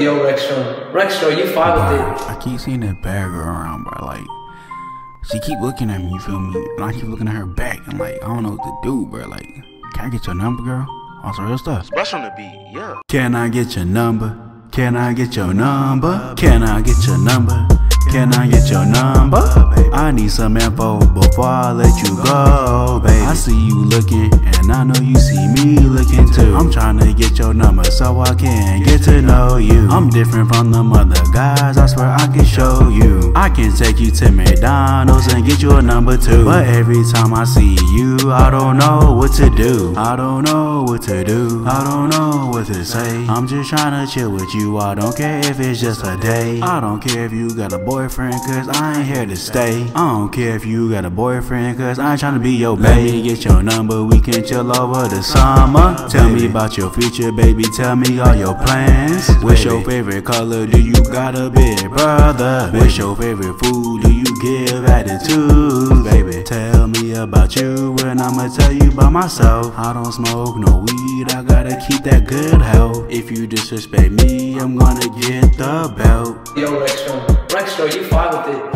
Yo, Rexstro, you followed it. I keep seeing that bad girl around, bro. Like, she keep looking at me, you feel me? And I keep looking at her back, and like, I don't know what to do, bro. Like, can I get your number, girl? Also, real stuff. Rush on the beat, yeah. Can I get your number? Can I get your number? Can I get your number? Can I get your number? I need some info before I let you go, baby. I see you looking, and I know you see me looking too. I'm trying to get your number so I can get to know you. I'm different from them other guys, I swear I can show you. I can take you to McDonald's and get you a number too. But every time I see you, I don't know what to do. I don't know what to do. I don't know what to say. I'm just trying to chill with you. I don't care if it's just a day. I don't care if you got a boyfriend, cause I ain't here to stay. I don't care if you got a boyfriend, cause I ain't trying to be your baby. Let me get your number, we can chill over the summer. Tell me about your future, baby, tell me all your plans. What's your favorite color, do you got a big brother? What's your favorite food, do you give attitude, baby? Tell me about you and I'ma tell you about myself. I don't smoke no weed, I gotta keep that good health. If you disrespect me, I'm gonna get the belt. Yo, Rexstro, you fought with it.